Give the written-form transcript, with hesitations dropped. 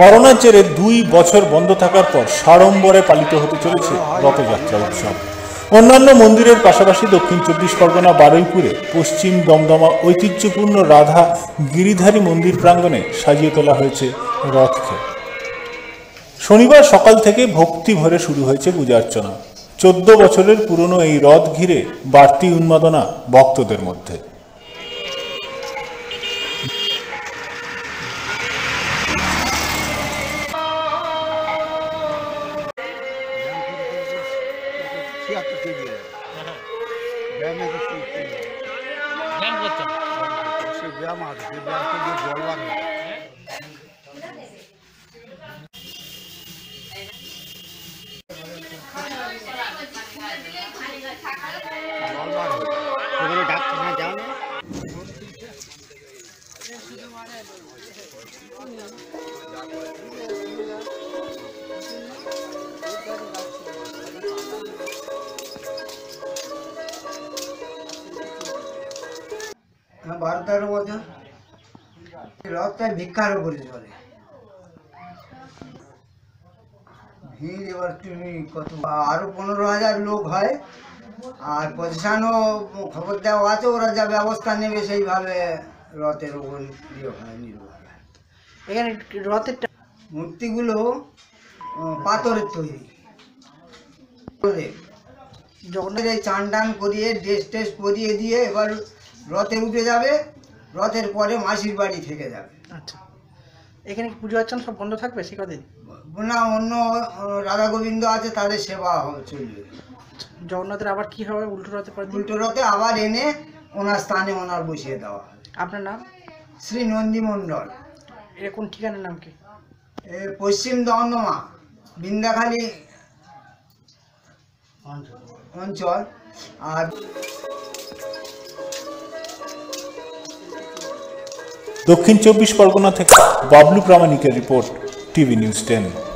করোনার জেরে ২ বছর বন্ধ থাকার পর সাড়ম্বরে পালিত হতে চলেছে রথযাত্রা উৎসব। অন্যান্য মন্দিরের পাশাপাশি দক্ষিণ চব্বিশ পরগনা বারুইপুরে পশ্চিম দমদমা ঐতিহ্যপূর্ণ রাধা গিরিধারী মন্দির প্রাঙ্গণে সাজিয়ে তোলা হয়েছে রথকে। শনিবার সকাল থেকে ভক্তি ভরে শুরু হয়েছে পূজা অর্চনা। ১৪ বছরের পুরনো এই রথ ঘিরে বাড়তি উন্মাদনা ভক্তদের মধ্যে। ভারতের মধ্যে রথটা ভিক্ষার উপরে চলে, ভিড় এবার তুমি কত আরো ১৫,০০০ লোক হয়। আর প্রশাসনও খবর দেওয়া আছে, ওরা যা ব্যবস্থা নেবে সেইভাবে রথের উপর নির্ভর। এখানে রথের মূর্তিগুলো পাথরের তৈরি, যখন এই চান টান করিয়ে ড্রেস টেস পরিয়ে দিয়ে এবার রথে উঠে যাবে, রথের পরে মাসির বাড়ি থেকে যাবে। আচ্ছা, এখানে পুজো অর্চনা সব বন্ধ থাকবে সে কদিন? না, অন্য রাধা গোবিন্দ আছে, তাদের সেবা চলবে। জগন্নাথের আবার কি হবে? উল্টো রথে আবার এনে ওনার স্থানে ওনার বসিয়ে দেওয়া। আপনার নাম? শ্রী নন্দী মণ্ডল। এরকম ঠিকানার নাম কি? পশ্চিম দমদমা বিন্দাখালী অঞ্চল। আর দক্ষিণ চব্বিশ পরগনা থেকে বাবলু প্রামাণিকের রিপোর্ট, টিভি নিউজ 10।